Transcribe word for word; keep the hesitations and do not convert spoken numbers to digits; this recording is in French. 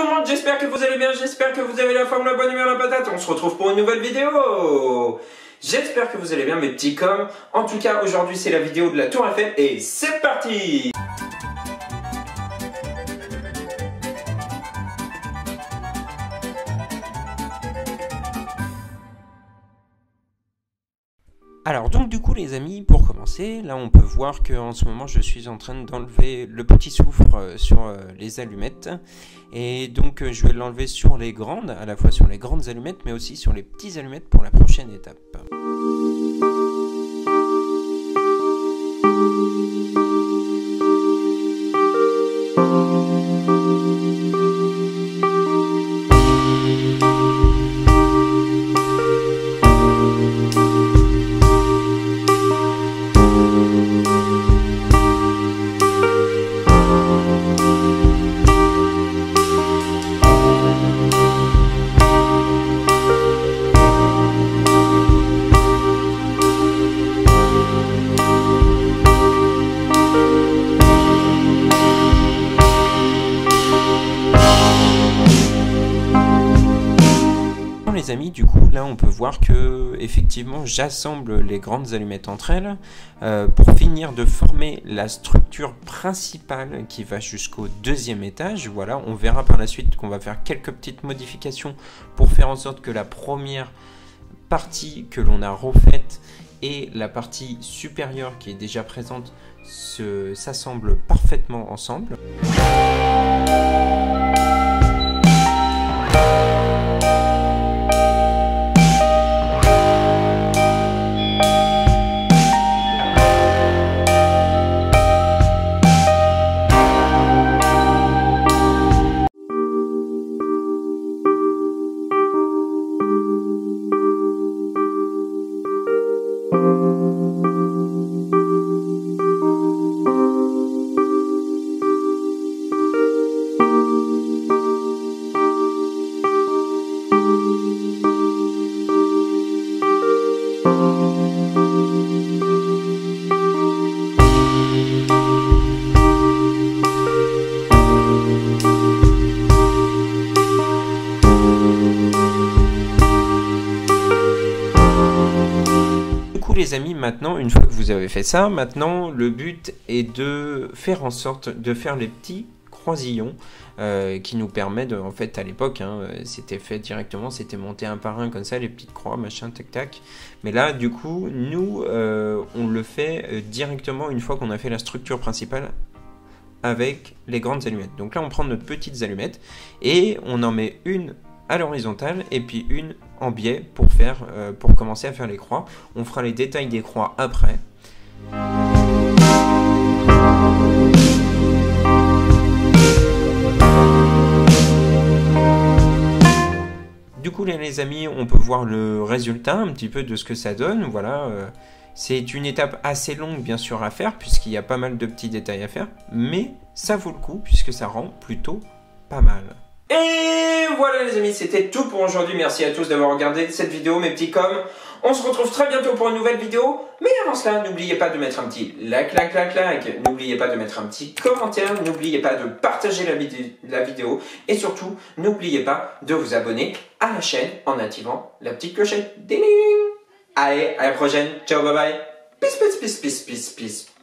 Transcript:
tout le monde, j'espère que vous allez bien, j'espère que vous avez la forme, la bonne humeur, la patate. On se retrouve pour une nouvelle vidéo. J'espère que vous allez bien mes petits coms. En tout cas, aujourd'hui c'est la vidéo de la Tour Eiffel et c'est parti. Alors donc du coup les amis, pour commencer, là on peut voir qu'en ce moment je suis en train d'enlever le petit soufre sur les allumettes et donc je vais l'enlever sur les grandes, à la fois sur les grandes allumettes mais aussi sur les petites allumettes pour la prochaine étape. Les amis, du coup là on peut voir que effectivement j'assemble les grandes allumettes entre elles euh, pour finir de former la structure principale qui va jusqu'au deuxième étage. Voilà, on verra par la suite qu'on va faire quelques petites modifications pour faire en sorte que la première partie que l'on a refaite et la partie supérieure qui est déjà présente s'assemblent parfaitement ensemble. Les amis, maintenant une fois que vous avez fait ça, maintenant le but est de faire en sorte de faire les petits croisillons euh, qui nous permettent, en fait à l'époque hein, c'était fait directement, c'était monté un par un comme ça, les petites croix machin tac tac, mais là du coup nous euh, on le fait directement une fois qu'on a fait la structure principale avec les grandes allumettes. Donc là on prend notre petites allumettes et on en met une à l'horizontale et puis une en biais pour faire euh, pour commencer à faire les croix. On fera les détails des croix après. Du coup là, les amis, on peut voir le résultat un petit peu de ce que ça donne. Voilà, euh, c'est une étape assez longue bien sûr à faire puisqu'il y a pas mal de petits détails à faire, mais ça vaut le coup puisque ça rend plutôt pas mal. Et voilà les amis, c'était tout pour aujourd'hui. Merci à tous d'avoir regardé cette vidéo, mes petits coms. On se retrouve très bientôt pour une nouvelle vidéo. Mais avant cela, n'oubliez pas de mettre un petit like, like, like, like. N'oubliez pas de mettre un petit commentaire. N'oubliez pas de partager la, vid la vidéo. Et surtout, n'oubliez pas de vous abonner à la chaîne en activant la petite clochette. Ding ding. Allez, à la prochaine. Ciao, bye bye. Peace, peace, peace, peace, peace, peace.